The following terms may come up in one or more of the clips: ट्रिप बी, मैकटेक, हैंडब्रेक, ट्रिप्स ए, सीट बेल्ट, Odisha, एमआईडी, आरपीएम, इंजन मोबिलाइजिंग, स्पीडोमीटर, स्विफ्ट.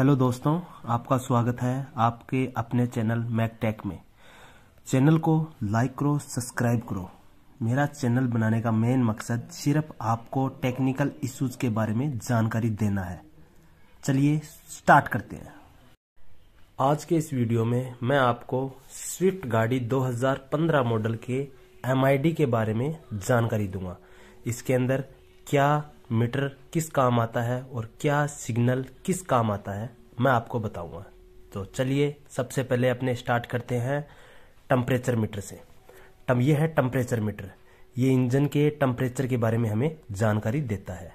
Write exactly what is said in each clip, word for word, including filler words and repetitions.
Hello दोस्तों, आपका स्वागत है आपके अपने चैनल मैकटेक में। चैनल को लाइक करो, सब्सक्राइब करो। मेरा चैनल बनाने का मेन मकसद सिर्फ आपको टेक्निकल इश्यूज के बारे में जानकारी देना है। चलिए स्टार्ट करते हैं। आज के इस वीडियो में मैं आपको स्विफ्ट गाड़ी दो हज़ार पंद्रह मॉडल के एमआईडी के बारे में जानकारी दूंगा। इसके अंदर क्या मीटर किस काम आता है और क्या सिग्नल किस काम आता है, मैं आपको बताऊंगा। तो चलिए सबसे पहले अपने स्टार्ट करते हैं टेम्परेचर मीटर से। टम ये है टेम्परेचर मीटर, ये इंजन के टेम्परेचर के बारे में हमें जानकारी देता है।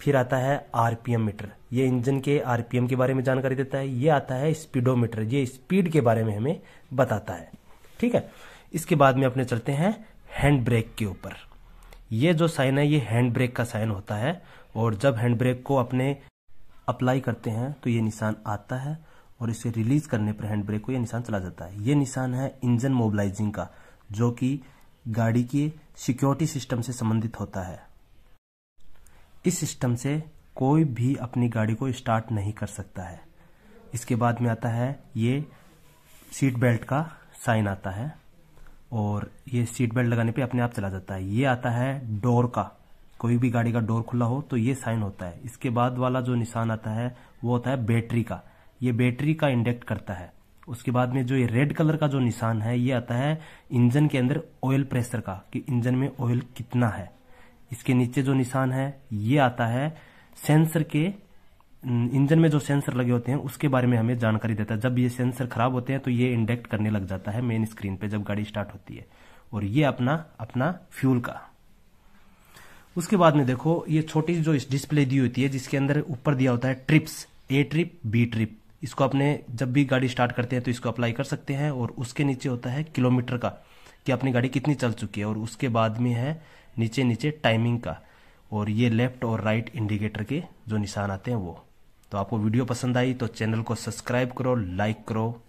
फिर आता है आरपीएम मीटर, ये इंजन के आरपीएम के बारे में जानकारी देता है। ये आता है स्पीडोमीटर, ये स्पीड के बारे में हमें बताता है। ठीक है, इसके बाद में अपने चलते हैं हैंडब्रेक के ऊपर। ये जो साइन है ये हैंडब्रेक का साइन होता है, और जब हैंडब्रेक को अपने अप्लाई करते हैं तो ये निशान आता है, और इसे रिलीज करने पर हैंडब्रेक को ये निशान चला जाता है। ये निशान है इंजन मोबिलाइजिंग का, जो कि गाड़ी के सिक्योरिटी सिस्टम से संबंधित होता है। इस सिस्टम से कोई भी अपनी गाड़ी को स्टार्ट नहीं कर सकता है। इसके बाद में आता है ये सीट बेल्ट का साइन आता है, और ये सीट बेल्ट लगाने पे अपने आप चला जाता है। ये आता है डोर का, कोई भी गाड़ी का डोर खुला हो तो ये साइन होता है। इसके बाद वाला जो निशान आता है वो होता है बैटरी का, ये बैटरी का इंडिकेट करता है। उसके बाद में जो ये रेड कलर का जो निशान है ये आता है इंजन के अंदर ऑयल प्रेशर का, कि इंजन में ऑयल कितना है। इसके नीचे जो निशान है ये आता है सेंसर के, इंजन में जो सेंसर लगे होते हैं उसके बारे में हमें जानकारी देता है। जब ये सेंसर खराब होते हैं तो ये इंडिकेट करने लग जाता है मेन स्क्रीन पे जब गाड़ी स्टार्ट होती है। और ये अपना अपना फ्यूल का। उसके बाद में देखो ये छोटी जो डिस्प्ले दी होती है जिसके अंदर ऊपर दिया होता है ट्रिप्स ए ट्रिप बी trip, इसको अपने जब भी गाड़ी स्टार्ट करते हैं तो इसको अप्लाई कर सकते हैं। और उसके नीचे होता है किलोमीटर का, कि अपनी गाड़ी कितनी चल चुकी है। और उसके बाद में है नीचे नीचे टाइमिंग का, और ये लेफ्ट और राइट इंडिकेटर के जो निशान आते हैं वो। तो आपको वीडियो पसंद आई तो चैनल को सब्सक्राइब करो, लाइक करो।